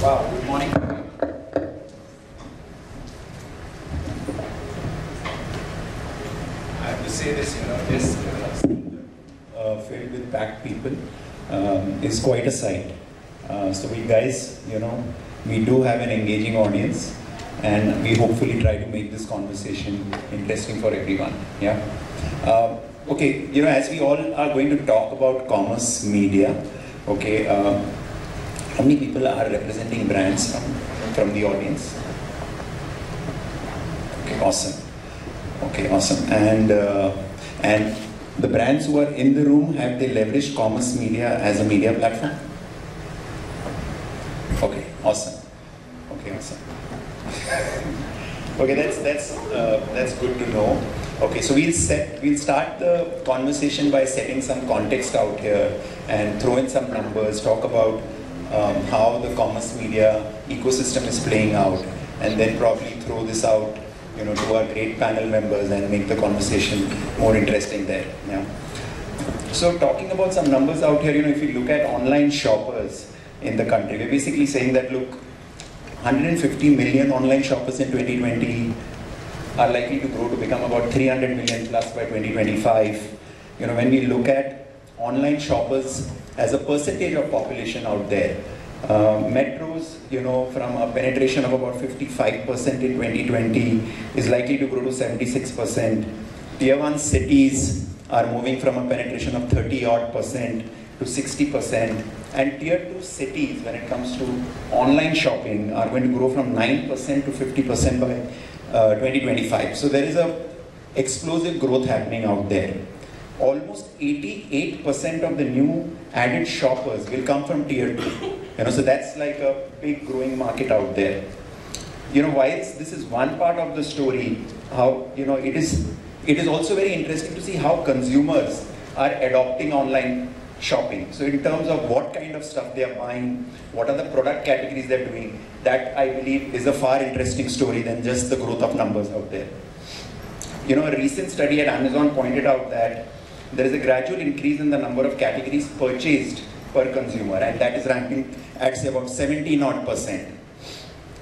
Wow, good morning. I have to say this, you know, this field with packed people is quite a sight. So we guys, you know, we do have an engaging audience, and we hopefully try to make this conversation interesting for everyone. Yeah. Okay, you know, as we all are going to talk about commerce media, okay, how many people are representing brands from the audience? Okay, awesome. Okay, awesome. And the brands who are in the room, have they leveraged commerce media as a media platform? Okay, awesome. Okay, awesome. Okay, that's good to know. Okay, so we'll start the conversation by setting some context out here and throw in some numbers, talk about how the commerce media ecosystem is playing out, and then probably throw this out, you know, to our great panel members and make the conversation more interesting there. Yeah. So talking about some numbers out here, you know, if you look at online shoppers in the country, we're basically saying that look, 150 million online shoppers in 2020. Are likely to grow to become about 300 million plus by 2025. You know, when we look at online shoppers as a percentage of population out there, metros, you know, from a penetration of about 55% in 2020 is likely to grow to 76%. Tier 1 cities are moving from a penetration of 30-odd% to 60%. And tier 2 cities, when it comes to online shopping, are going to grow from 9% to 50% by 2025. So there is a explosive growth happening out there. Almost 88% of the new added shoppers will come from tier 2. You know, so that's like a big growing market out there. You know, while this is one part of the story, how, you know, it is also very interesting to see how consumers are adopting online shopping. So in terms of what kind of stuff they are buying, what are the product categories they're doing, that I believe is a far interesting story than just the growth of numbers out there. You know, a recent study at Amazon pointed out that there is a gradual increase in the number of categories purchased per consumer, and that is ranking at say about 70-odd%.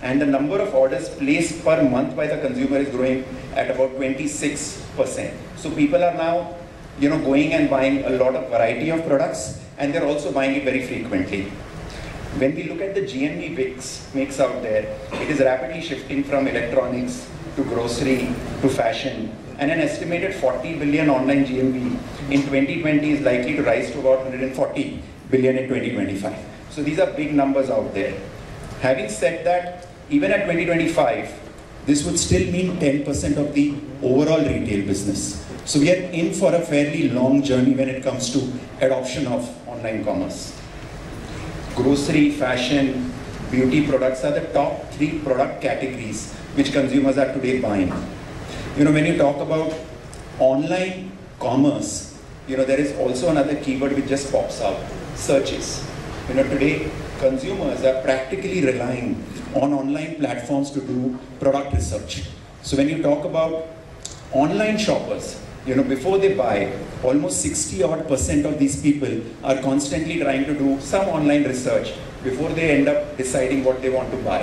And the number of orders placed per month by the consumer is growing at about 26%. So people are now, you know, going and buying a lot of variety of products, and they're also buying it very frequently. When we look at the GMV mix out there, it is rapidly shifting from electronics to grocery to fashion, and an estimated 40 billion online GMV in 2020 is likely to rise to about 140 billion in 2025. So these are big numbers out there. Having said that, even at 2025, this would still mean 10% of the overall retail business. So we are in for a fairly long journey when it comes to adoption of online commerce. Grocery, fashion, beauty products are the top 3 product categories which consumers are today buying. You know, when you talk about online commerce, you know, there is also another keyword which just pops up, searches. You know, today consumers are practically relying on online platforms to do product research. So when you talk about online shoppers, you know, before they buy, almost 60-odd% of these people are constantly trying to do some online research before they end up deciding what they want to buy.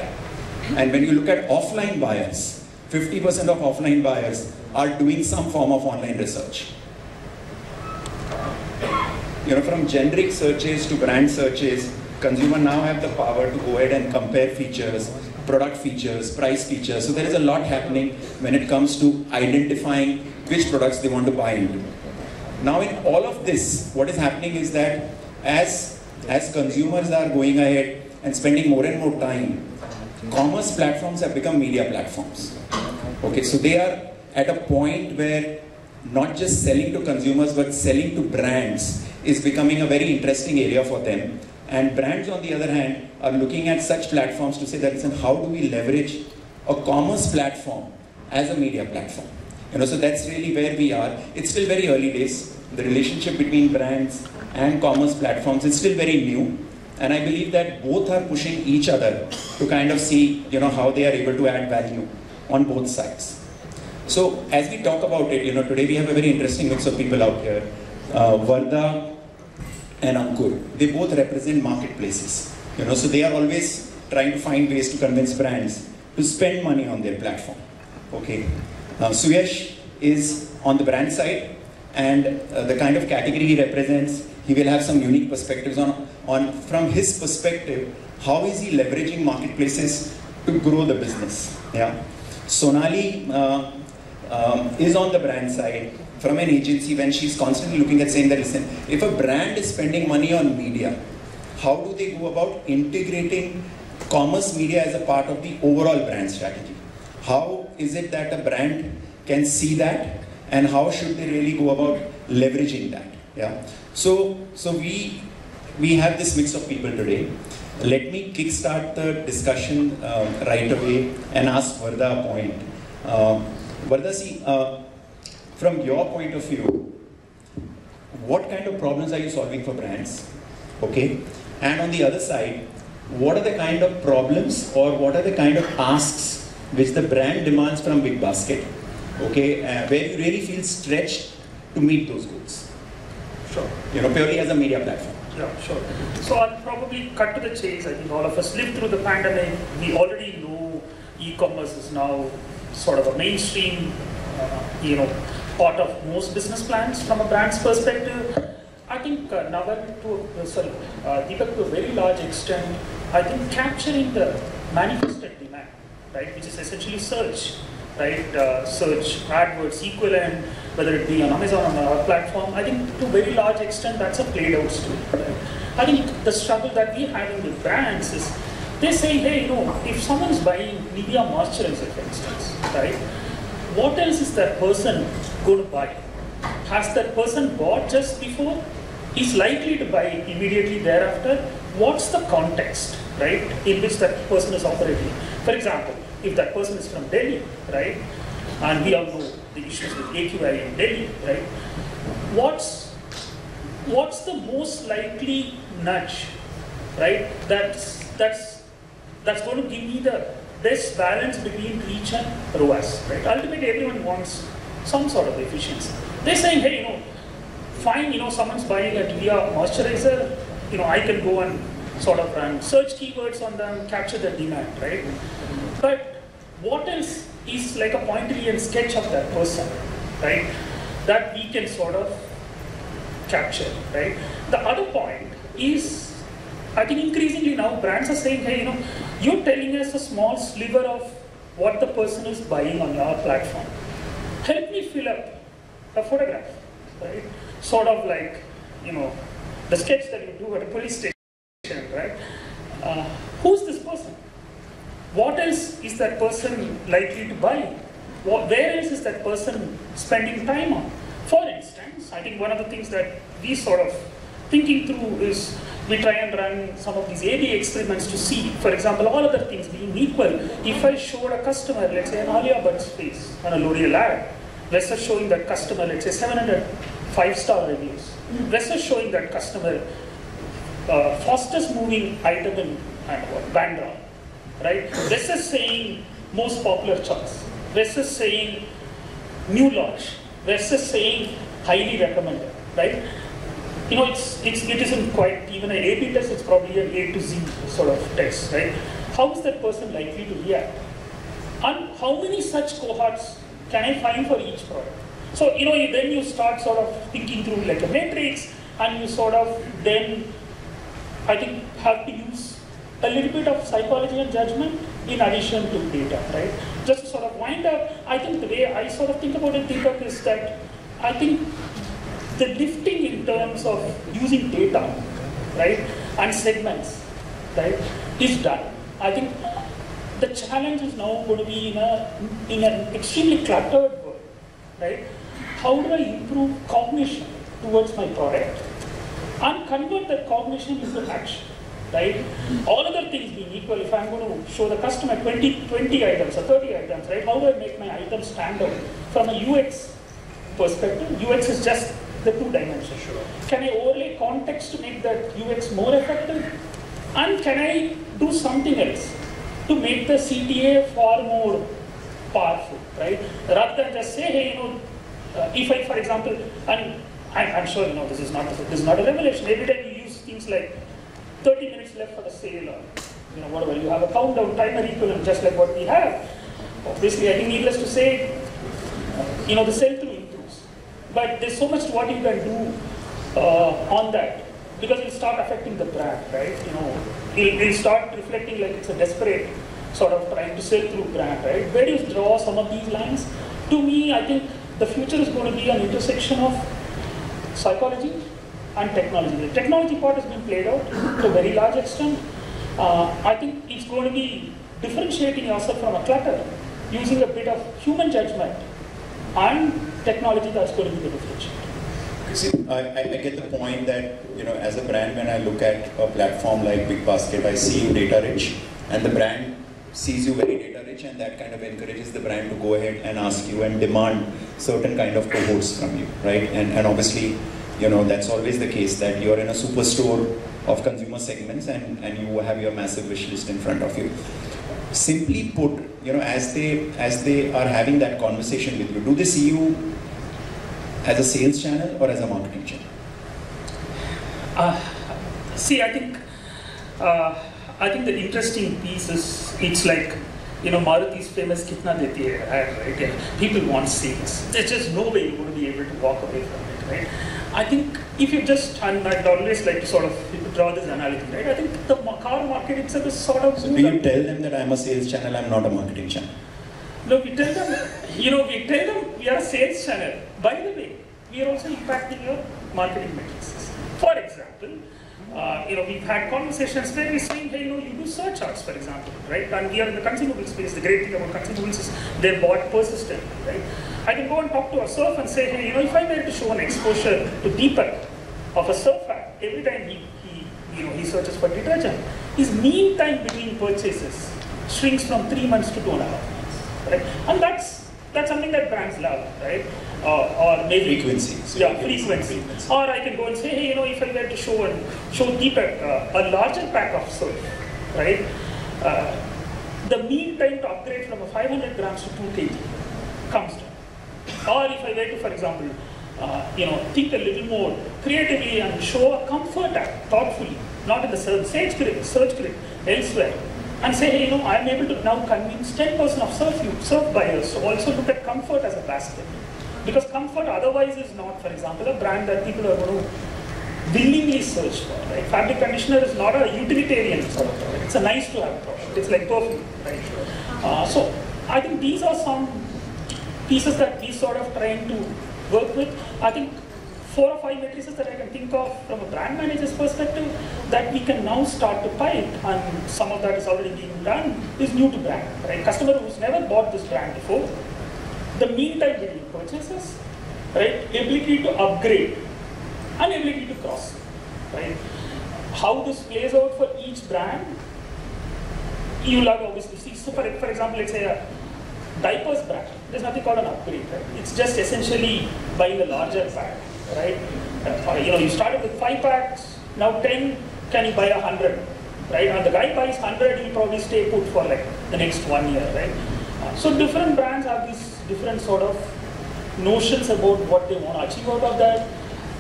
And when you look at offline buyers, 50% of offline buyers are doing some form of online research. You know, from generic searches to brand searches, consumers now have the power to go ahead and compare features, product features, price features. So there is a lot happening when it comes to identifying which products they want to buy into. Now in all of this, what is happening is that as consumers are going ahead and spending more and more time, commerce platforms have become media platforms. Okay, so they are at a point where not just selling to consumers, but selling to brands is becoming a very interesting area for them. And brands, on the other hand, are looking at such platforms to say that, listen, how do we leverage a commerce platform as a media platform? You know, so that's really where we are. It's still very early days. The relationship between brands and commerce platforms is still very new. And I believe that both are pushing each other to kind of see, you know, how they are able to add value on both sides. So as we talk about it, you know, today we have a very interesting mix of people out here. Varda and Ankur, they both represent marketplaces. You know, so they are always trying to find ways to convince brands to spend money on their platform. Okay, Suyash is on the brand side, and the kind of category he represents, he will have some unique perspectives on from his perspective, how is he leveraging marketplaces to grow the business. Yeah, Sonali is on the brand side from an agency when she's constantly looking at saying that, listen, if a brand is spending money on media, how do they go about integrating commerce media as a part of the overall brand strategy? How is it that a brand can see that, and how should they really go about leveraging that? Yeah. So we have this mix of people today. Let me kickstart the discussion right away and ask Varda a point. Varda, see, from your point of view, what kind of problems are you solving for brands? Okay, and on the other side, what are the kind of problems or what are the kind of asks which the brand demands from Big Basket? Okay, where you really feel stretched to meet those goals. Sure. You know, purely as a media platform. Yeah, sure. So I'll probably cut to the chase. I think all of us lived through the pandemic. We already know e-commerce is now sort of a mainstream, you know, part of most business plans from a brand's perspective. I think Naval, Deepak, to a very large extent, I think capturing the manifested demand, right, which is essentially search, right, search, AdWords, equivalent, whether it be on Amazon or our platform, I think to a very large extent that's a played out story. Right? I think the struggle that we're having with brands is they say, hey, you know, if someone is buying Nivea moisturizer, for instance, right, what else is that person going to buy? Has that person bought just before? Is likely to buy immediately thereafter? What's the context, right, in which that person is operating? For example, if that person is from Delhi, right, and we all know the issues with AQI in Delhi, right, what's the most likely nudge, right, that's going to give me the best balance between reach and ROAS, right? Ultimately, everyone wants some sort of efficiency. They're saying, hey, you know, fine, you know, someone's buying a Nivea moisturizer, you know, I can go and sort of run search keywords on them, capture the demand, right? But what else is like a Pointillian sketch of that person, right, that we can sort of capture, right? The other point is, I think increasingly now brands are saying, hey, you know, you're telling us a small sliver of what the person is buying on your platform. Help me fill up a photograph, right? Sort of like, you know, the sketch that you do at a police station, right? Who's this person? What else is that person likely to buy? Where else is that person spending time on? For instance, I think one of the things that we sort of thinking through is we try and run some of these A/B experiments to see, for example, all other things being equal, if I showed a customer, let's say an Alia Bhatt's face on a L'Oreal ad, versus showing that customer, let's say 705-star reviews, versus showing that customer fastest moving item in Bandra, right? Versus saying most popular choice, versus saying new launch, versus saying highly recommended, right? You know, it isn't quite even an A/B test, it's probably an A to Z sort of test, right? How is that person likely to react? And how many such cohorts can I find for each product? So, you know, then you start sort of thinking through like a matrix, and you sort of then, I think, have to use a little bit of psychology and judgment in addition to data, right? Just to sort of wind up, I think the way I sort of think about it, Deepak, is that I think the lifting in terms of using data, right, and segments, right, is done. I think the challenge is now going to be in an extremely cluttered world, right? How do I improve cognition towards my product and convert that cognition into action, right? All other things being equal, if I'm going to show the customer 20 items or 30 items, right? How do I make my items stand out from a UX perspective? UX is just the two dimensions. Sure. Can I overlay context to make that UX more effective? And can I do something else to make the CTA far more powerful, right? Rather than just say, hey, you know, if I, for example, and I'm sure, you know, this is not a revelation. Every time you use things like 30 minutes left for the sale, or you know, whatever, you have a countdown timer equivalent, just like what we have. Obviously, I think needless to say, you know, the sell-through improves. But there's so much to what you can do on that, because it'll start affecting the brand, right? You know, it'll start reflecting like it's a desperate sort of trying to sell through brand, right? Where do you draw some of these lines? To me, I think the future is going to be an intersection of psychology and technology. The technology part has been played out to a very large extent. I think it's going to be differentiating yourself from a clutter, using a bit of human judgment and technology that's going to be the differentiator. You see, I get the point that, you know, as a brand, when I look at a platform like Big Basket, I see you data rich, and the brand sees you very data rich, and that kind of encourages the brand to go ahead and ask you and demand certain kind of cohorts from you, right? And obviously, you know, that's always the case, that you're in a superstore of consumer segments and you have your massive wish list in front of you. Simply put, you know, as they are having that conversation with you, do they see you as a sales channel or as a marketing channel? See, I think the interesting piece is, it's like, you know, Maruti's famous Kitna Deti Hai, right? And people want sales. There's just no way you're going to be able to walk away from it, right? I think if you just, and I'd always like to sort of draw this analogy, right? I think the car market itself is sort of... So do you tell them that I'm a sales channel, I'm not a marketing channel? No, we tell them, you know, we tell them we are a sales channel. By the way, we are also impacting your marketing metrics. For example, you know, we've had conversations where we're saying, hey, you know, you do search ads, for example, right? And we are in the consumable space. The great thing about consumables is they're bought persistently, right? I can go and talk to a surf and say, hey, you know, if I were to show an exposure to Deepak of a surf ad, every time he searches for detergent, his mean time between purchases shrinks from 3 months to 2.5 months, right? And that's something that brands love, right? Or maybe frequency. Yeah, frequency. Or I can go and say, hey, you know, if I were to show Deepak a larger pack of soap, right? The mean time to upgrade from a 500 grams to 2 kg comes down. Or if I were to, for example, you know, think a little more creatively and show a comfort app thoughtfully, not in the search grid, elsewhere, and say, hey, you know, I'm able to now convince 10% of surf buyers to also look at comfort as a basket. Because comfort otherwise is not, for example, a brand that people are going to willingly search for, right? Fabric conditioner is not a utilitarian sort of product. It's a nice to have product. It's like perfume, right? So I think these are some pieces that we sort of trying to work with. I think 4 or 5 matrices that I can think of from a brand manager's perspective that we can now start to pipe, and some of that is already being done, is new to brand, right? Customer who's never bought this brand before, the mean time between purchases, right? Ability to upgrade and ability to cross, right? How this plays out for each brand, you'll have to obviously see. So for example, let's say a diapers brand, there's nothing called an upgrade, right? It's just essentially buying a larger pack, right? You know, you started with 5 packs, now 10, can you buy 100, right? And the guy buys 100, he'll probably stay put for like the next 1 year, right? So different brands have these different sort of notions about what they want to achieve out of that.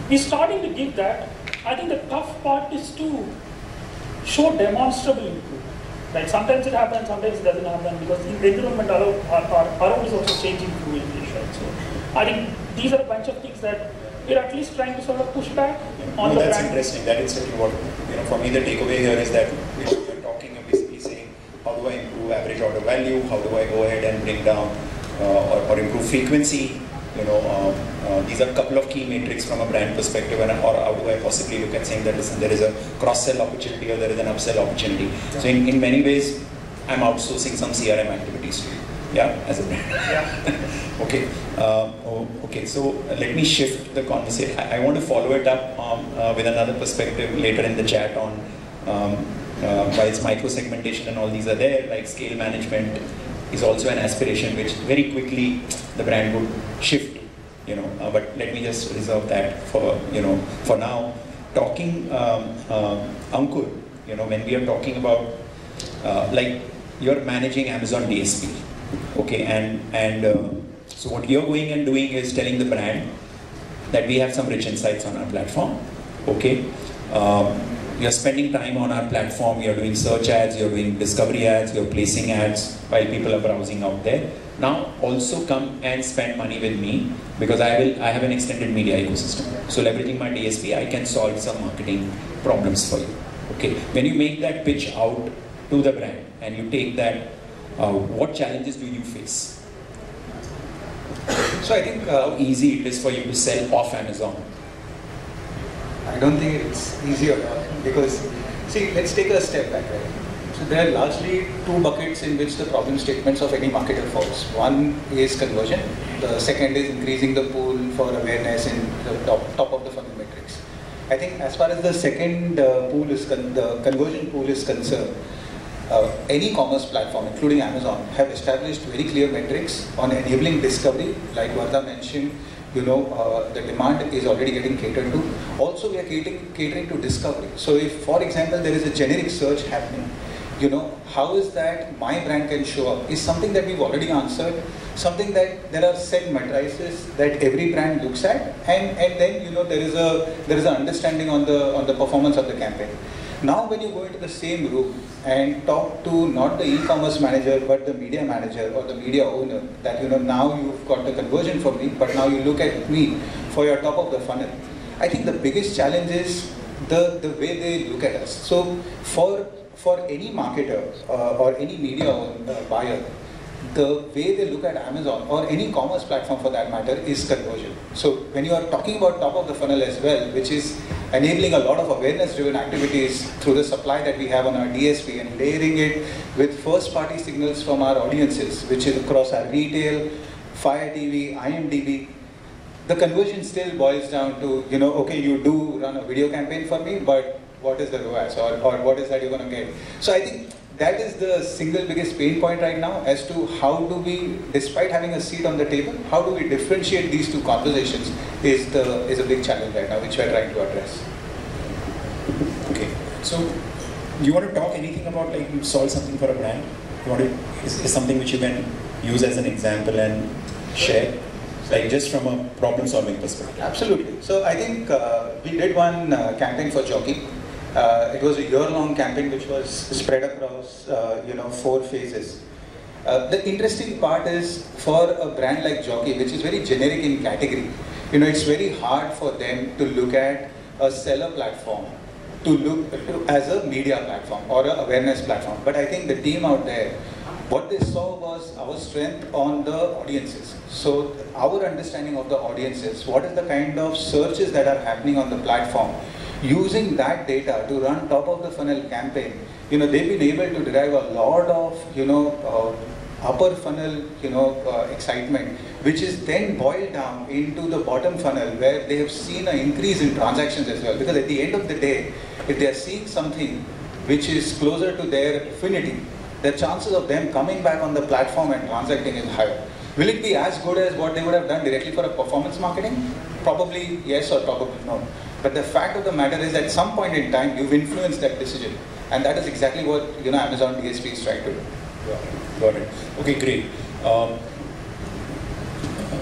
We're starting to give that. I think the tough part is to show demonstrable improvement. Like sometimes it happens, sometimes it doesn't happen, because the environment around is also changing through English, right? So I think these are a bunch of things that we're at least trying to sort of push back on the brand. That's interesting. That is what, you know, for me the takeaway here is that we're talking and basically saying, how do I improve average order value? How do I go ahead and bring down or improve frequency? You know, these are a couple of key metrics from a brand perspective, and or how do I possibly look at saying that, listen, there is a cross-sell opportunity or there is an upsell opportunity. Yeah. So in many ways, I'm outsourcing some CRM activities to you, yeah, as a brand. Yeah. Okay. Okay, so let me shift the conversation. I want to follow it up with another perspective later in the chat on, while it's micro-segmentation and all these are there, like scale management is also an aspiration which very quickly the brand would shift, you know, but let me just reserve that for, you know, for now. Talking, Ankur, you know, when we are talking about, like, you're managing Amazon DSP, okay, and so what you're going and doing is telling the brand that we have some rich insights on our platform, okay, You're spending time on our platform, you're doing search ads, you're doing discovery ads, you're placing ads while people are browsing out there. Now also come and spend money with me, because I have an extended media ecosystem. So leveraging my DSP, I can solve some marketing problems for you. Okay. When you make that pitch out to the brand and you take that, what challenges do you face? So I think how easy it is for you to sell off Amazon. I don't think it's easy at all, because, see, let's take a step back, right? So there are largely two buckets in which the problem statements of any marketer falls. One is conversion, the second is increasing the pool for awareness in the top of the funnel metrics. I think as far as the second pool is, the conversion pool is concerned, any commerce platform, including Amazon, have established very clear metrics on enabling discovery, like Vardha mentioned. You know, the demand is already getting catered to. Also, we are catering to discovery. So if, for example, there is a generic search happening, you know, how is that my brand can show up is something that we've already answered, something that there are set matrices that every brand looks at, and then, you know, there is an understanding on the performance of the campaign. Now when you go into the same room and talk to not the e-commerce manager but the media manager or the media owner, that, you know, now you've got the conversion for me, but now you look at me for your top of the funnel. I think the biggest challenge is the way they look at us. So for any marketer or any media buyer, the way they look at Amazon or any commerce platform for that matter is conversion. So when you are talking about top of the funnel as well, which is enabling a lot of awareness driven activities through the supply that we have on our DSP and layering it with first party signals from our audiences, which is across our retail, Fire TV, IMDb, the conversion still boils down to, you know, okay, you do run a video campaign for me, but what is the ROAS or what is that you're going to get? So I think that is the single biggest pain point right now as to how do we, despite having a seat on the table, how do we differentiate these two conversations is a big challenge right now, which we are trying to address. Okay, so do you want to talk anything about, like, you solve something for a brand? You want to, is something which you can use as an example and share, like just from a problem-solving perspective? Absolutely. So I think we did one campaign for Jockey. It was a year-long campaign which was spread across, you know, 4 phases. The interesting part is for a brand like Jockey, which is very generic in category, you know, it's very hard for them to look at a seller platform, to look as a media platform or an awareness platform. But I think the team out there, what they saw was our strength on the audiences. So our understanding of the audiences, what is the kind of searches that are happening on the platform, using that data to run top of the funnel campaign, you know, they've been able to derive a lot of, you know, upper funnel, you know, excitement, which is then boiled down into the bottom funnel where they have seen an increase in transactions as well. Because at the end of the day, if they are seeing something which is closer to their affinity, the chances of them coming back on the platform and transacting is higher. Will it be as good as what they would have done directly for a performance marketing? Probably yes or probably no. But the fact of the matter is at some point in time, you've influenced that decision. And that is exactly what, you know, Amazon DSP is trying to do. Yeah, got it. Okay, great.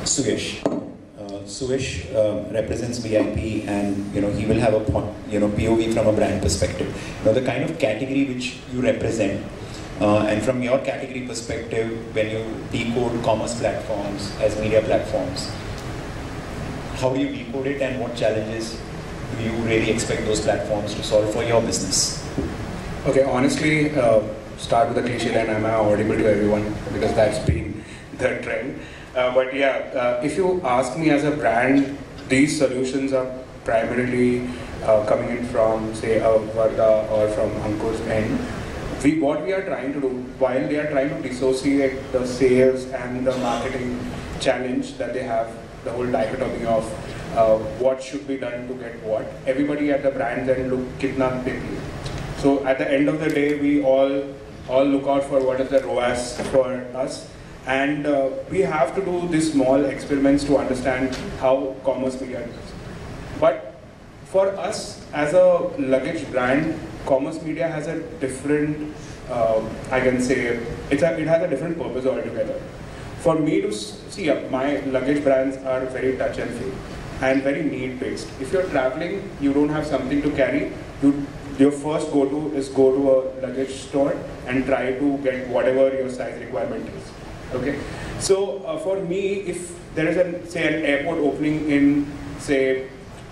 Suresh. Suresh represents VIP, and, you know, he will have a, you know, POV from a brand perspective. Now, the kind of category which you represent, and from your category perspective, when you decode commerce platforms as media platforms, how do you decode it and what challenges do you really expect those platforms to solve for your business? Okay, honestly, start with the cliche line, am I audible to everyone? Because that's been the trend. But yeah, if you ask me as a brand, these solutions are primarily coming in from, say, Vardha or from Ankur's end. What we are trying to do, while they are trying to dissociate the sales and the marketing challenge that they have, the whole dichotomy of what should be done to get what. Everybody at the brand then look Kitna Deti. So at the end of the day, we all look out for what is the ROAS for us, and we have to do these small experiments to understand how commerce media does. But for us as a luggage brand, commerce media has a different, I can say, it has a different purpose altogether. For me to see, my luggage brands are very touch and feel. and very need-based. If you're traveling, you don't have something to carry, your first go-to is go to a luggage store and try to get whatever your size requirement is. Okay. So for me, if there is an airport opening in, say,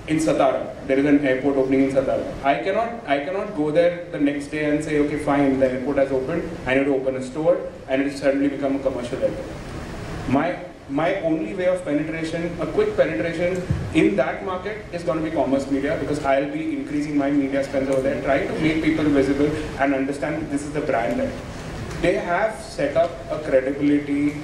in Satara, there is an airport opening in Satara. I cannot go there the next day and say, okay, fine, the airport has opened, I need to open a store, and it suddenly become a commercial airport. My only way of penetration, a quick penetration in that market is going to be commerce media, because I'll be increasing my media spends over there, trying to make people visible and understand that this is the brand that they have set up a credibility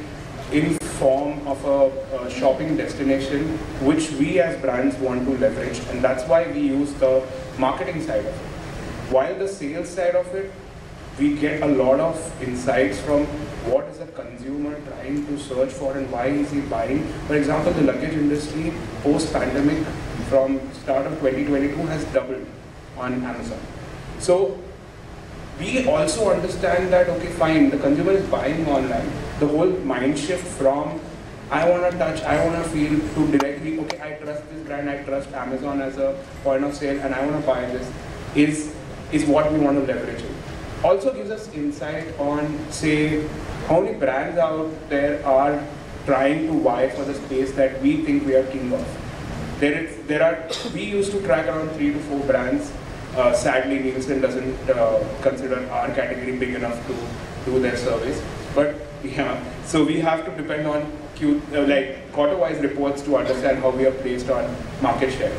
in form of a shopping destination, which we as brands want to leverage, and that's why we use the marketing side of it. While the sales side of it, we get a lot of insights from what is a consumer trying to search for and why is he buying. For example, the luggage industry post-pandemic from start of 2022 has doubled on Amazon. So we also understand that, okay, fine, the consumer is buying online. The whole mind shift from I want to touch, I want to feel, to directly, okay, I trust this brand, I trust Amazon as a point of sale, and I want to buy this is what we want to leverage it. Also gives us insight on, say, how many brands out there are trying to vie for the space that we think we are king of. We used to track around 3 to 4 brands. Sadly, Nielsen doesn't consider our category big enough to do their service. But yeah, so we have to depend on like quarter-wise reports to understand how we are placed on market share.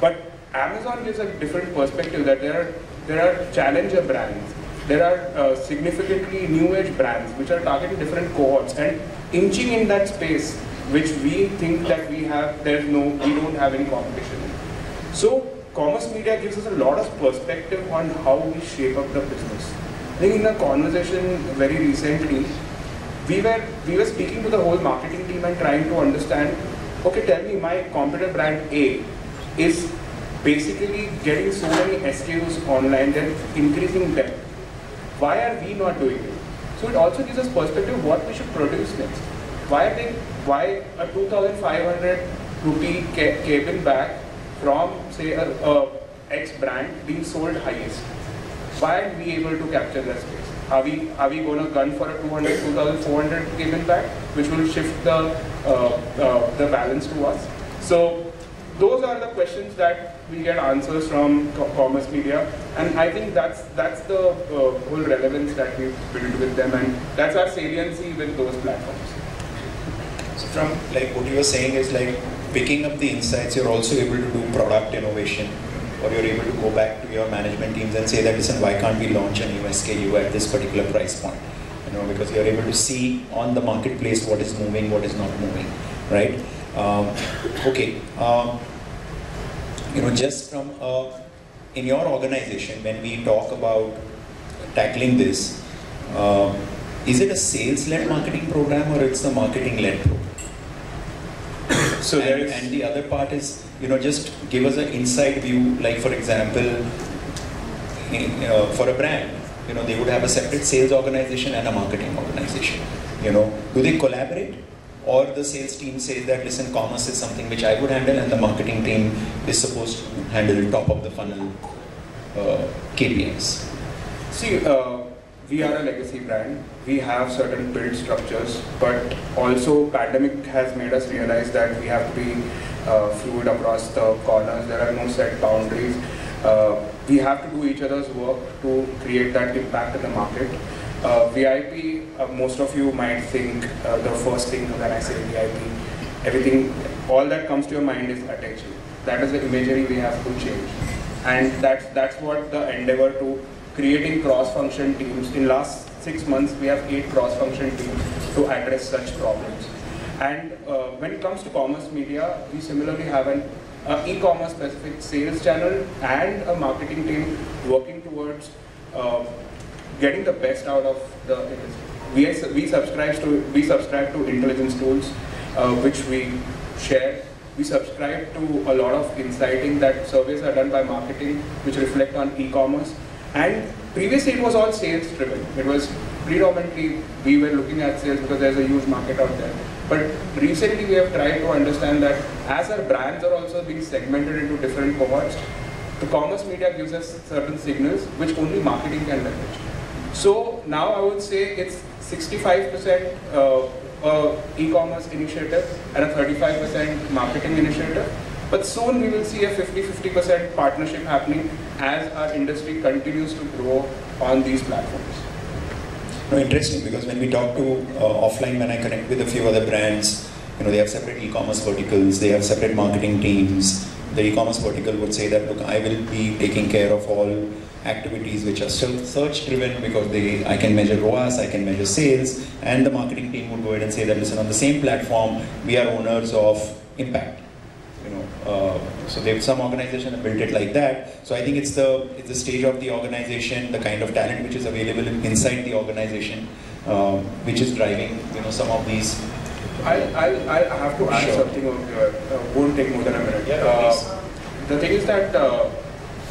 But Amazon gives a different perspective that there are challenger brands. There are significantly new age brands which are targeting different cohorts and inching in that space which we think that we don't have any competition. So commerce media gives us a lot of perspective on how we shape up the business. I think in a conversation very recently, we were speaking to the whole marketing team and trying to understand, okay, tell me, my competitor brand A is basically getting so many SKUs online, they're increasing them. Why are we not doing it? So it also gives us perspective what we should produce next. Why a 2,500 rupee cabin bag from, say, a X brand being sold highest? Why are we able to capture that space? Are we going to gun for a 200, 2,400 cabin bag, which will shift the balance to us? So those are the questions that we get answers from commerce media, and I think that's the whole relevance that we've built with them, and that's our saliency with those platforms. So from like what you were saying is like picking up the insights, you're also able to do product innovation, or you're able to go back to your management teams and say that, listen, why can't we launch a new SKU at this particular price point? You know, because you're able to see on the marketplace what is moving, what is not moving, right? You know, just from in your organization, when we talk about tackling this, is it a sales-led marketing program or it's a marketing-led program? So and the other part is, you know, just give us an inside view. Like for example, for a brand, you know, they would have a separate sales organization and a marketing organization. You know, do they collaborate? Or the sales team says that, listen, commerce is something which I would handle and the marketing team is supposed to handle top of the funnel KPIs. See, we are a legacy brand. We have certain build structures, but also pandemic has made us realize that we have to be fluid across the corners. There are no set boundaries. We have to do each other's work to create that impact in the market. VIP, most of you might think the first thing when I say VIP, everything, all that comes to your mind is attention. That is the imagery we have to change. And that's what the endeavor to creating cross-function teams. In last 6 months, we have 8 cross-function teams to address such problems. And when it comes to commerce media, we similarly have an e-commerce specific sales channel and a marketing team working towards getting the best out of the industry. We subscribe to intelligence tools, which we share. We subscribe to a lot of insighting that surveys are done by marketing, which reflect on e-commerce. And previously it was all sales driven. It was predominantly, we were looking at sales because there's a huge market out there. But recently we have tried to understand that as our brands are also being segmented into different cohorts, the commerce media gives us certain signals which only marketing can leverage. So now I would say it's 65% e-commerce initiative and a 35% marketing initiative. But soon we will see a 50-50% partnership happening as our industry continues to grow on these platforms. No, interesting, because when we talk to offline, when I connect with a few other brands, they have separate e-commerce verticals, they have separate marketing teams. The e-commerce vertical would say that, look, I will be taking care of all activities which are still search-driven, because I can measure ROAS, I can measure sales, and the marketing team would go ahead and say that, listen, on the same platform, we are owners of impact. So some organizations have built it like that. So I think it's the stage of the organization, the kind of talent which is available inside the organization, which is driving some of these. I have to add something over here. Won't take more than a minute. Yeah, the thing is that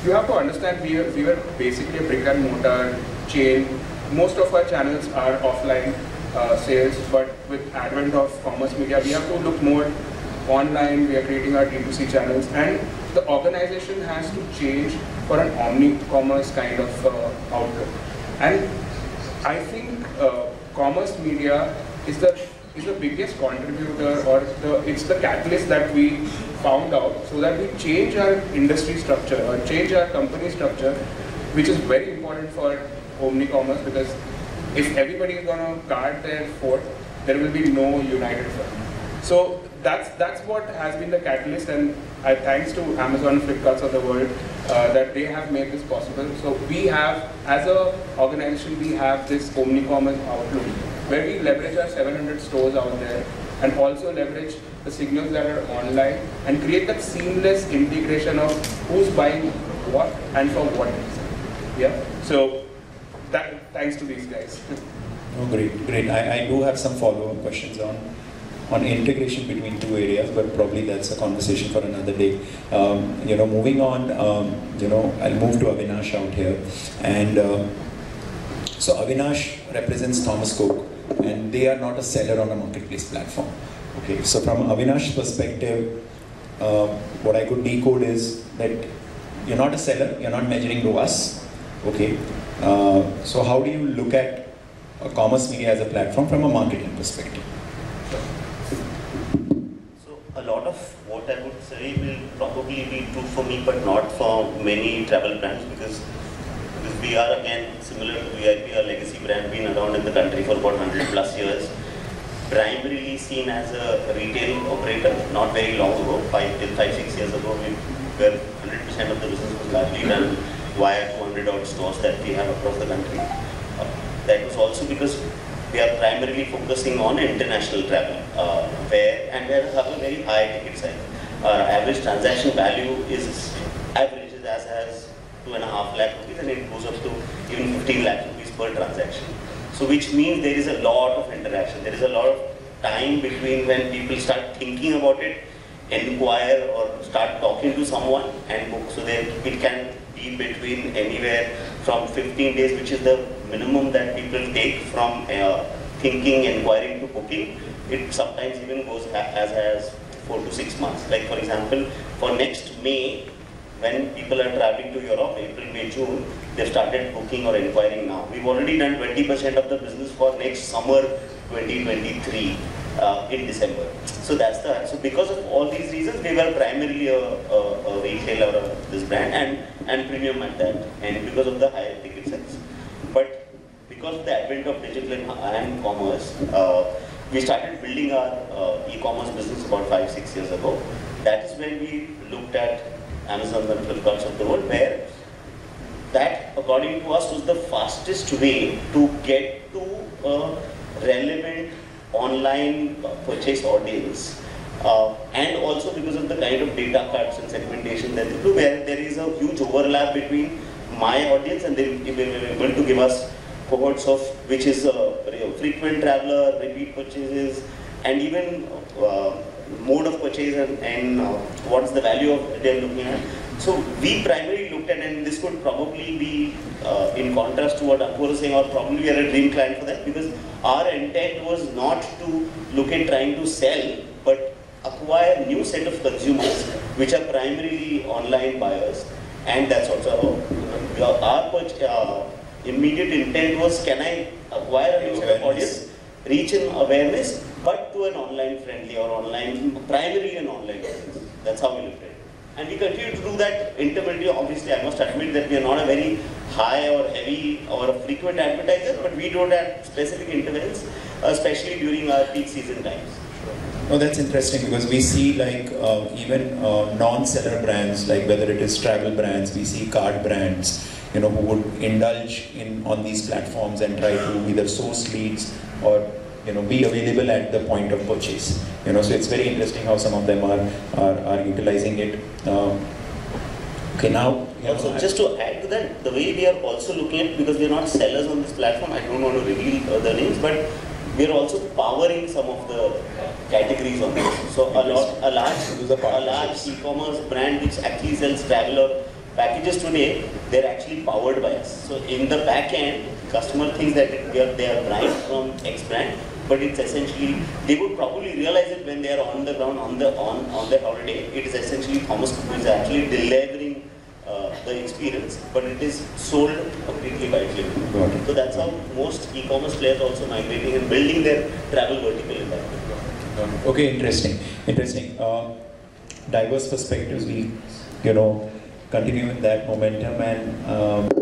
you have to understand we were basically a brick and mortar chain. Most of our channels are offline sales, but with advent of commerce media, we have to look more online. We are creating our D2C channels, and the organization has to change for an omni-commerce kind of outlook. And I think commerce media is the biggest contributor, or it's the catalyst that we found out, so that we change our industry structure or change our company structure, which is very important for omni-commerce, because if everybody is going to guard their fort, there will be no united front. So that's what has been the catalyst, and thanks to Amazon, Flipkart of the world, that they have made this possible. So we have, as an organization, we have this omni-commerce outlook, where we leverage our 700 stores out there, and also leverage the signals that are online, and create that seamless integration of who's buying what and for what reason. Yeah. So that, thanks to these guys. Oh, great, great. I do have some follow-up questions on integration between two areas, but probably that's a conversation for another day. Moving on, I'll move to Avinash out here. And so Avinash represents Thomas Cook, and they are not a seller on a marketplace platform. Okay, so from Avinash's perspective, what I could decode is that you're not a seller, you're not measuring ROAS. Okay, so how do you look at a commerce media as a platform from a marketing perspective? A lot of what I would say will probably be true for me, but not for many travel brands, because we are, again, similar to VIP, our legacy brand, been around in the country for about 100+ years. Primarily seen as a retail operator, not very long ago, till 5-6 years ago, where 100% of the business was largely done via 200 odd stores that we have across the country. That was also because we are primarily focusing on international travel, and we have a very high ticket size. Our average transaction value averages as 2.5 lakh rupees, and it goes up to even 15 lakh rupees per transaction. So which means there is a lot of interaction. There is a lot of time between when people start thinking about it, inquire, or start talking to someone and book. So then it can be between anywhere from 15 days, which is the minimum that people take from thinking, inquiring to booking. It sometimes even goes as 4 to 6 months. Like for example, for next May, when people are traveling to Europe, April, May, June, they've started booking or inquiring now. We've already done 20% of the business for next summer 2023 in December. So that's the, so because of all these reasons, we were primarily a retailer of this brand and premium at that, and because of the higher ticket size. But because of the advent of digital and commerce, we started building our e-commerce business about 5-6 years ago. That is when we looked at Amazon and Flipkart of the world, where that, according to us, was the fastest way to get to a relevant online purchase audience. And also because of the kind of data cuts and segmentation that they do, where there is a huge overlap between my audience, and they were able to give us cohorts of which is a frequent traveler, repeat purchases, and even mode of purchase and what's the value of they're looking at. So we primarily looked at, and this could probably be in contrast to what Ankur was saying, or probably we are a dream client for that, because our intent was not to look at trying to sell, but acquire new set of consumers, which are primarily online buyers. And that's also our immediate intent was, can I acquire a new set of audience, reach an awareness, but to an online friendly or online, primarily an online audience. That's how we looked at it. And we continue to do that intermittently. Obviously, I must admit that we are not a very high or heavy or a frequent advertiser, but we don't have specific intervals, especially during our peak season times. No, that's interesting, because we see like even non-seller brands, like whether it is travel brands, we see card brands, you know, who would indulge in on these platforms and try to either source leads or, you know, be available at the point of purchase. You know, so it's very interesting how some of them are utilizing it. Okay, now. Also, know, just to add to that, the way we are also looking at, because we are not sellers on this platform, I don't want to reveal the names, but we are also powering some of the categories on this. So a large e-commerce brand which actually sells travel or packages today, they are actually powered by us. So in the back end, customer thinks that they are buying from X brand, but it's essentially, they would probably realize it when they are on the ground on their holiday. It is essentially Thomas Cook who is actually delivering the experience, but it is sold completely by Flipkart. So that's how most e-commerce players also migrating and building their travel vertical in that. Okay, interesting, interesting. Diverse perspectives. We, you know, continue in that momentum and.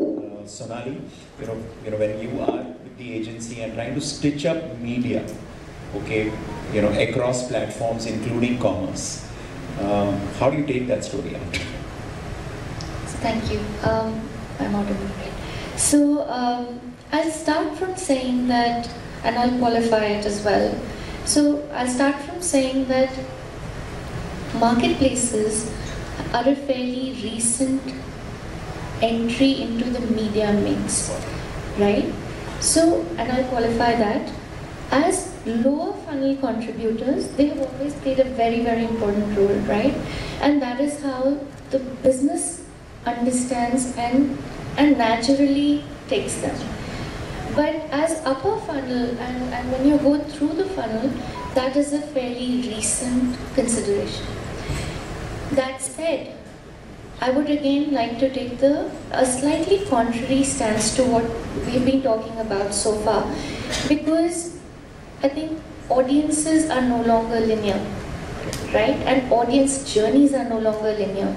Sonali, you know, when you are with the agency and trying to stitch up media, okay, you know, across platforms, including commerce, how do you take that story out? Thank you. I'm out of the way. So I'll start from saying that, and I'll qualify it as well. So I'll start from saying that marketplaces are a fairly recent entry into the media mix, right? So, and I'll qualify that, as lower funnel contributors, they have always played a very, very important role, right? And that is how the business understands and naturally takes them. But as upper funnel, and when you go through the funnel, that is a fairly recent consideration. That said, I would again like to take a slightly contrary stance to what we've been talking about so far, because I think audiences are no longer linear, right? And audience journeys are no longer linear.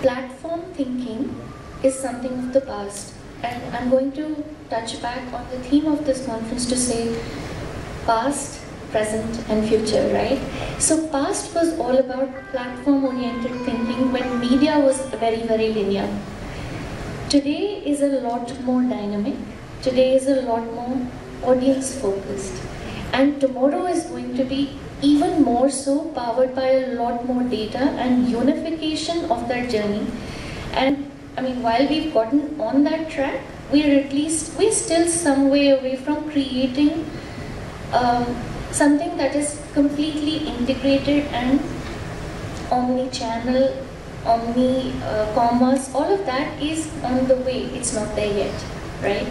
Platform thinking is something of the past, and I'm going to touch back on the theme of this conference to say past, present and future, right? So past was all about platform-oriented thinking when media was very, very linear. Today is a lot more dynamic. Today is a lot more audience-focused. And tomorrow is going to be even more so, powered by a lot more data and unification of that journey. And I mean, while we've gotten on that track, we're still some way away from creating something that is completely integrated and omni-channel, omni-commerce, all of that is on the way, it's not there yet, right?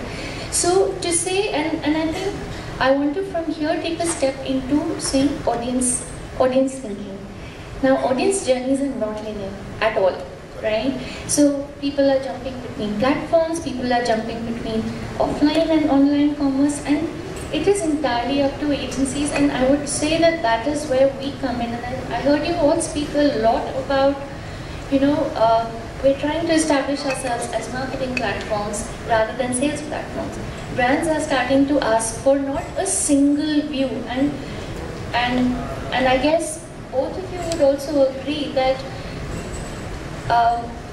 So to say, and I think I want to from here take a step into saying audience thinking. Now audience journeys are not linear at all, right? So people are jumping between platforms, people are jumping between offline and online commerce, and it is entirely up to agencies, and I would say that that is where we come in. And I heard you all speak a lot about, you know, we're trying to establish ourselves as marketing platforms rather than sales platforms. Brands are starting to ask for not a single view, and I guess both of you would also agree that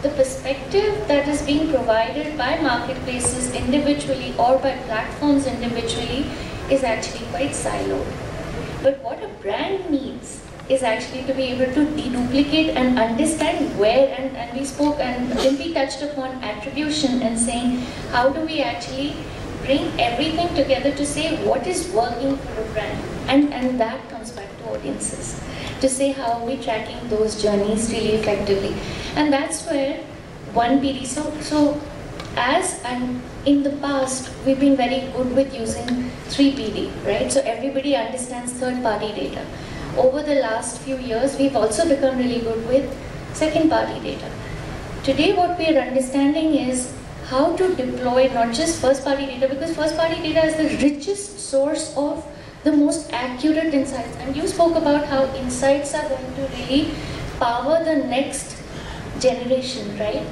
the perspective that is being provided by marketplaces individually or by platforms individually is actually quite siloed. But what a brand needs is actually to be able to deduplicate and understand where, and we spoke and Dimpy touched upon attribution and saying how do we actually bring everything together to say what is working for a brand, and that comes back to audiences. to say how we're tracking those journeys really effectively. And that's where one PD, so as and in the past, we've been very good with using 3PD, right? So everybody understands third-party data. Over the last few years, we've also become really good with second-party data. Today, what we're understanding is how to deploy not just first-party data, because first-party data is the richest source of the most accurate insights. And you spoke about how insights are going to really power the next generation, right?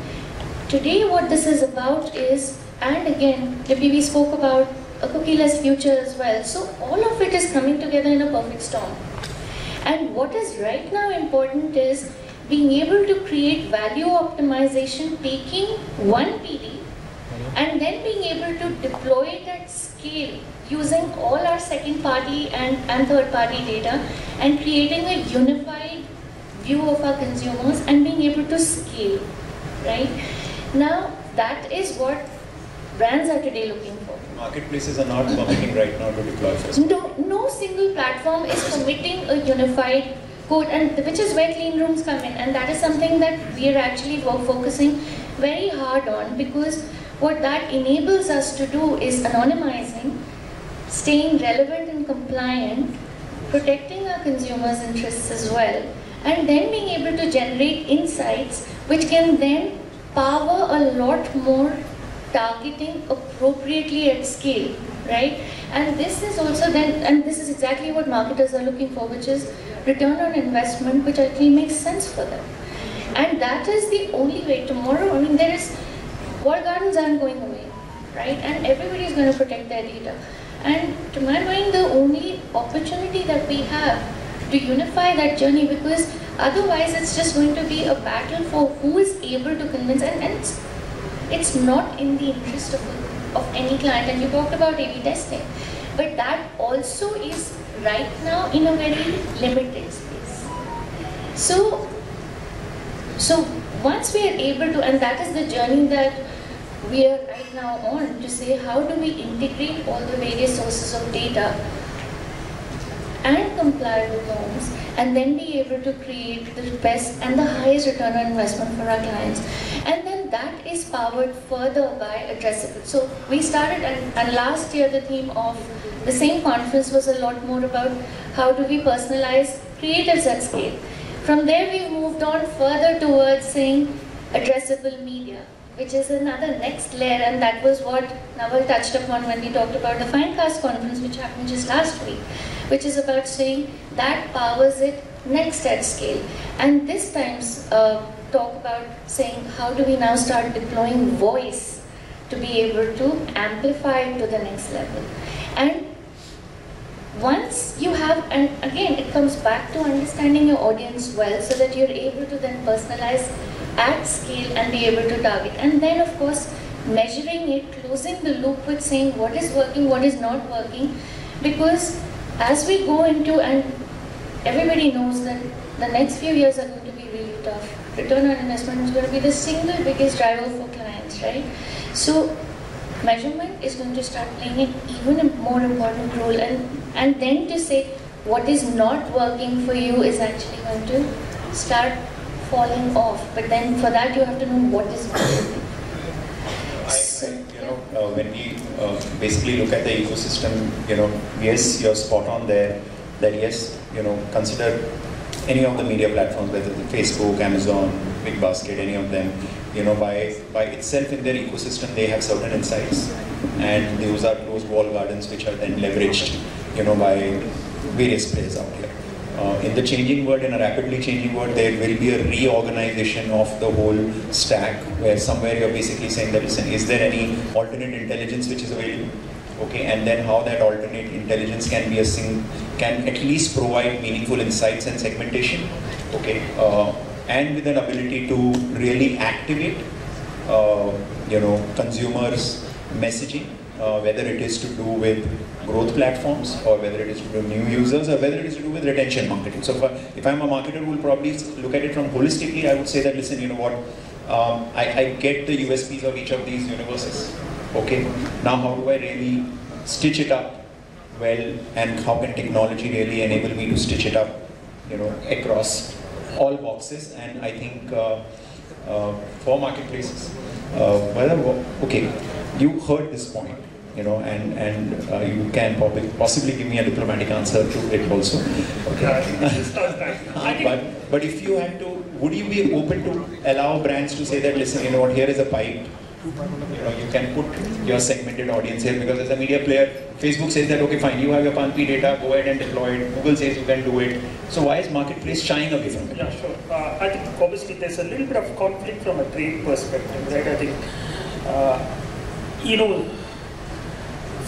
Today, what this is about is, and again, we spoke about a cookieless future as well. So all of it is coming together in a perfect storm. And what is right now important is being able to create value optimization, taking one PD, and then being able to deploy it at scale using all our second party and third party data, and creating a unified view of our consumers and being able to scale, right? Now, that is what brands are today looking for. Marketplaces are not permitting right now to deploy first. No single platform is permitting a unified code, and which is where clean rooms come in, and that is something that we are actually focusing very hard on, because what that enables us to do is anonymizing, staying relevant and compliant, protecting our consumers' interests as well, and then being able to generate insights which can then power a lot more targeting appropriately at scale, right? And this is also then, and this is exactly what marketers are looking for, which is return on investment, which actually makes sense for them. And that is the only way. Tomorrow, I mean, there is, walled gardens aren't going away, right? And everybody is going to protect their data. And to my mind, the only opportunity that we have to unify that journey, because otherwise it's just going to be a battle for who is able to convince, and it's not in the interest of any client. And you talked about A/B testing, but that also is right now in a very limited space. So once we are able to, and that is the journey that we are right now on, to say how do we integrate all the various sources of data and comply with norms, and then be able to create the best and the highest return on investment for our clients. And then that is powered further by addressable. So we started, and last year the theme of the same conference was a lot more about how do we personalize creatives at scale. From there we've moved on further towards saying addressable media, which is another next layer, and that was what Naval touched upon when we talked about the Finecast conference, which happened just last week, which is about saying that powers it next at scale. And this time's talk about saying how do we now start deploying voice to be able to amplify it to the next level. And once you have, and again it comes back to understanding your audience well, so that you're able to then personalize at scale and be able to target. And then of course measuring it, closing the loop with saying what is working, what is not working, because as we go into, and everybody knows that the next few years are going to be really tough. Return on investment is going to be the single biggest driver for clients, right? So measurement is going to start playing an even more important role, and then to say what is not working for you is actually going to start falling off. But then for that you have to know what is working. When we basically look at the ecosystem, yes, you're spot on there, that yes, consider any of the media platforms, whether it's Facebook, Amazon, Big Basket, any of them, by itself in their ecosystem, they have certain insights. And those are closed walled gardens, which are then leveraged, by various players out here. In the changing world, in a rapidly changing world, there will be a reorganization of the whole stack, where somewhere you're basically saying that, listen, is there any alternate intelligence which is available? Okay, and then how that alternate intelligence can be can at least provide meaningful insights and segmentation, okay, and with an ability to really activate, consumers' messaging, whether it is to do with growth platforms, or whether it is to do with new users, or whether it is to do with retention marketing. So if I'm a marketer who will probably look at it from holistically, I would say that, listen, I get the USPs of each of these universes. Okay, now how do I really stitch it up well, and how can technology really enable me to stitch it up across all boxes. And I think for marketplaces, okay, you heard this point, and you can possibly give me a diplomatic answer to it also. Okay. But if you had to, would you be open to allow brands to say that, listen, what, here is a pipe, you can put your segmented audience here, because as a media player, Facebook says that, okay, fine, you have your Panpi data, go ahead and deploy it. Google says you can do it. So why is marketplace shying away from it? Yeah, sure. I think obviously there's a little bit of conflict from a trade perspective, right? I think,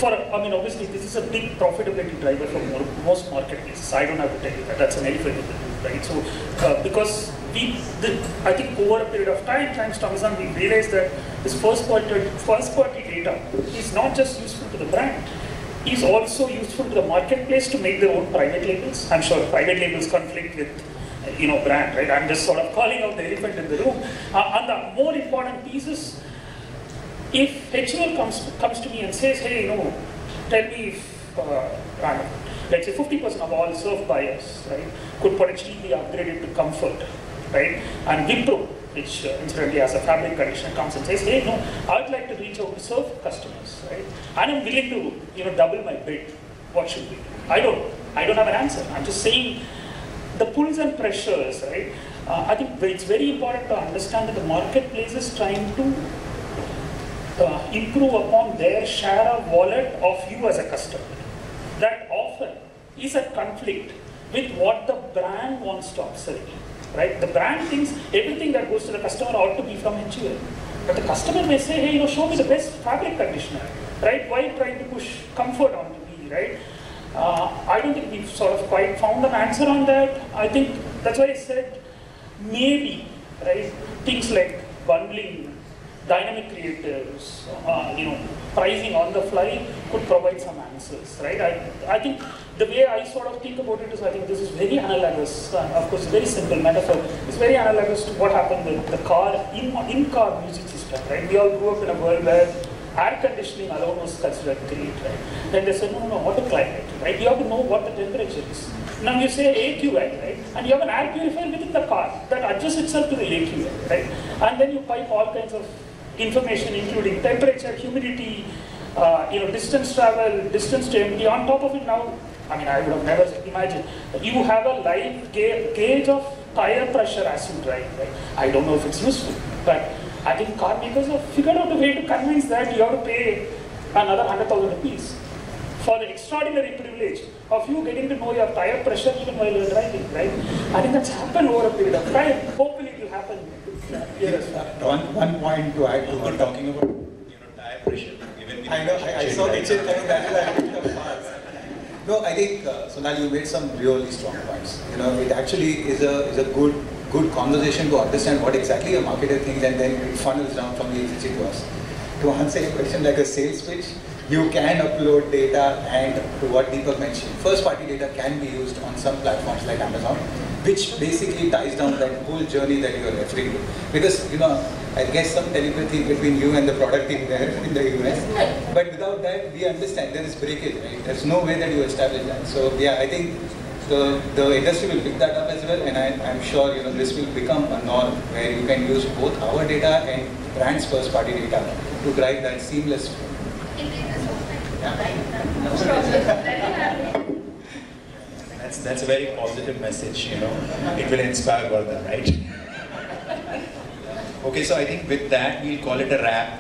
I mean, obviously this is a big profitability driver for most marketplaces. I don't have to tell you that. That's an elephant in the room, right? So because I think over a period of time, thanks to Amazon, we realized that this first party data is not just useful to the brand, is also useful to the marketplace to make their own private labels. I'm sure private labels conflict with brand, right? I'm just sort of calling out the elephant in the room. And the more important piece is, if HUL comes to me and says, hey, tell me if, let's say 50% of all surf buyers, right, could potentially be upgraded to Comfort, right? And Wipro, which incidentally has a fabric conditioner, comes and says, hey, I'd like to reach out to surf customers, right? And I'm willing to, double my bid. What should we do? I don't have an answer. I'm just saying the pulls and pressures, right? I think it's very important to understand that the marketplace is trying to improve upon their share of wallet of you as a customer. That often is a conflict with what the brand wants to upsell. Right? The brand thinks everything that goes to the customer ought to be from HUL. But the customer may say, hey, show me the best fabric conditioner, right? Why are you trying to push Comfort onto me, right? I don't think we've sort of quite found an answer on that. I think that's why I said maybe, right? Things like bundling, dynamic creatives, pricing on the fly could provide some answers, right? I think the way I sort of think about it is, I think this is very analogous, of course, very simple metaphor. It's very analogous to what happened with the in-car music system, right? We all grew up in a world where air conditioning alone was considered great, right? Then they said, no, autoclimate, right? You have to know what the temperature is. Now you say AQI, right? And you have an air purifier within the car that adjusts itself to the AQI, right? And then you pipe all kinds of information, including temperature, humidity, distance travel, distance to empty. On top of it now, I mean, I would have never imagined. You have a live gauge of tire pressure as you drive, right? I don't know if it's useful, but I think car makers have figured out a way to convince that you have to pay another 100,000 rupees for the extraordinary privilege of you getting to know your tire pressure even while you're driving, right? I think that's happened over a period of time. Hopefully it will happen. Yes. One point to add to what we're talking about, tire pressure. Even I know, I saw it coming back and I picked up fast. No, I think, Sonali, you made some really strong points. It actually is a good conversation to understand what exactly a marketer thinks, and then it funnels down from the agency to us. To answer your question like a sales pitch, you can upload data, and to what Deepak mentioned, first party data can be used on some platforms like Amazon, which basically ties down that whole journey that you are referring to. Because, I guess some telepathy between you and the product team there in the US. But without that, we understand there is breakage, right? There's no way that you establish that. So yeah, I think the industry will pick that up as well, and I'm sure this will become a norm where you can use both our data and brands' first party data to drive that seamless. Yeah. That's a very positive message, It will inspire Vardha, right? Okay, so I think with that, we'll call it a wrap.